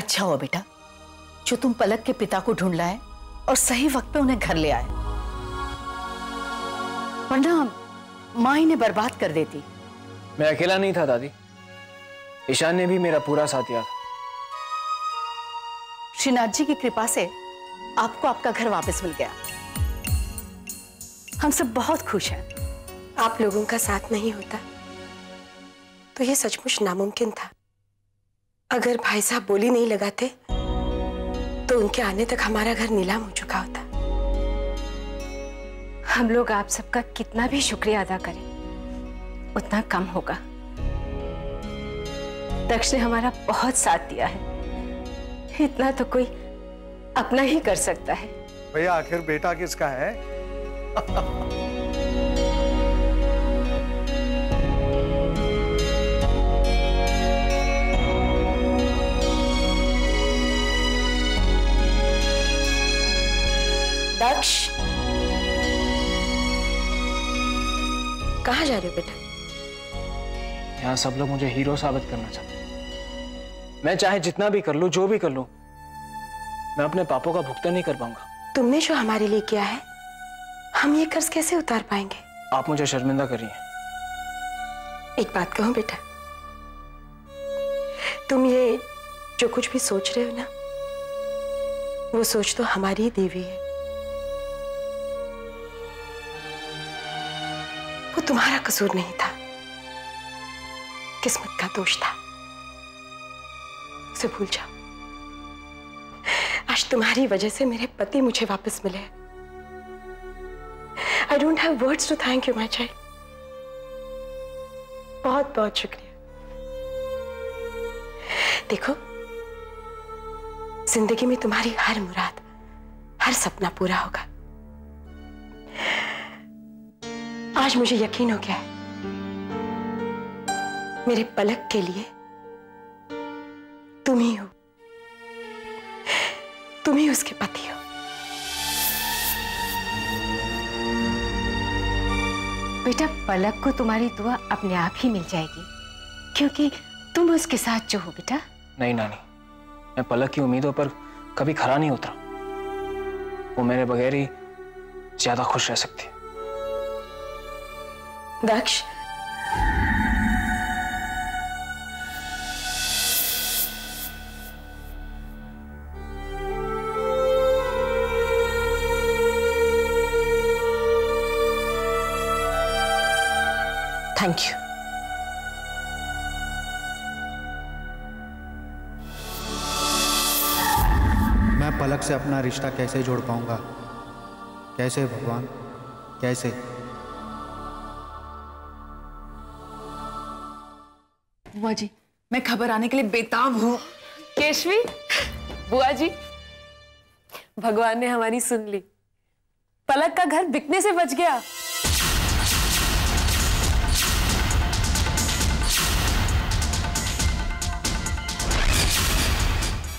अच्छा हो बेटा जो तुम पलक के पिता को ढूंढ लाए और सही वक्त पे उन्हें घर ले आए, वरना माँ इन्हें बर्बाद कर देती। मैं अकेला नहीं था दादी, ईशान ने भी मेरा पूरा साथ दिया था। श्रीनाथ जी की कृपा से आपको आपका घर वापस मिल गया, हम सब बहुत खुश हैं। आप लोगों का साथ नहीं होता तो ये सचमुच नामुमकिन था। अगर भाई साहब बोली नहीं लगाते तो उनके आने तक हमारा घर नीलाम हो चुका होता। हम लोग आप सबका कितना भी शुक्रिया अदा करें उतना कम होगा। दक्ष ने हमारा बहुत साथ दिया है, इतना तो कोई अपना ही कर सकता है। भैया आखिर बेटा किसका है? दक्ष कहाँ जा रहे हो बेटा? यहाँ सब लोग मुझे हीरो साबित करना चाहते हैं। मैं चाहे जितना भी कर लूं, जो भी कर लूं, मैं अपने पापों का भुगतान नहीं कर पाऊंगा। तुमने जो हमारे लिए किया है हम ये कर्ज कैसे उतार पाएंगे? आप मुझे शर्मिंदा कर रही हैं। एक बात कहूं बेटा, तुम ये जो कुछ भी सोच रहे हो ना, वो सोच तो हमारी ही देवी है, वो तुम्हारा कसूर नहीं था, किस्मत का दोष था, उसे भूल जाओ। आज तुम्हारी वजह से मेरे पति मुझे वापस मिले। I don't have words to thank you, my child. बहुत बहुत शुक्रिया। देखो जिंदगी में तुम्हारी हर मुराद, हर सपना पूरा होगा। आज मुझे यकीन हो गया है मेरे पलक के लिए तुम ही हो, तुम ही उसके पति हो। बेटा पलक को तुम्हारी दुआ अपने आप ही मिल जाएगी क्योंकि तुम उसके साथ जो हो बेटा। नहीं नानी, मैं पलक की उम्मीदों पर कभी खरा नहीं उतरा, वो मेरे बगैर ही ज्यादा खुश रह सकती है। Daksh thank you. मैं पलक से अपना रिश्ता कैसे जोड़ पाऊंगा? कैसे भगवान, कैसे? बुआ जी मैं खबर आने के लिए बेताब हूँ। केशवी बुआ जी भगवान ने हमारी सुन ली, पलक का घर बिकने से बच गया।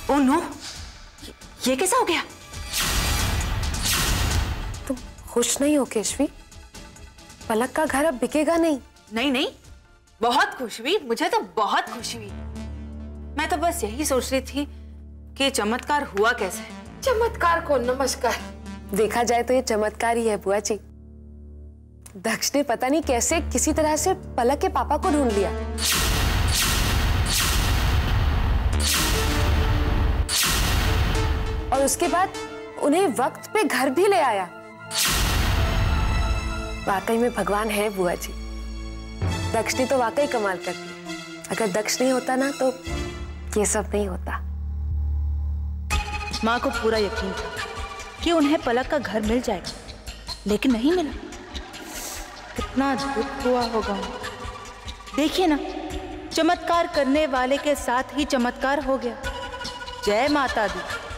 ओह नो, ये कैसा हो गया? तुम खुश नहीं हो केशवी, पलक का घर अब बिकेगा नहीं। नहीं नहीं बहुत खुश हुई, मुझे तो बहुत खुशी हुई। मैं तो बस यही सोच रही थी कि चमत्कार हुआ कैसे। चमत्कार को नमस्कार। देखा जाए तो ये चमत्कार ही है बुआ जी। दक्ष ने पता नहीं कैसे किसी तरह से पलक के पापा को ढूंढ लिया। और उसके बाद उन्हें वक्त पे घर भी ले आया। वाकई में भगवान है बुआ जी, दक्ष ने तो वाकई कमाल कर दी। अगर दक्ष नहीं होता ना तो ये सब नहीं होता। माँ को पूरा यकीन था कि उन्हें पलक का घर मिल जाएगा, लेकिन नहीं मिला। कितना दुख हुआ होगा। देखिए ना, चमत्कार करने वाले के साथ ही चमत्कार हो गया। जय माता दी।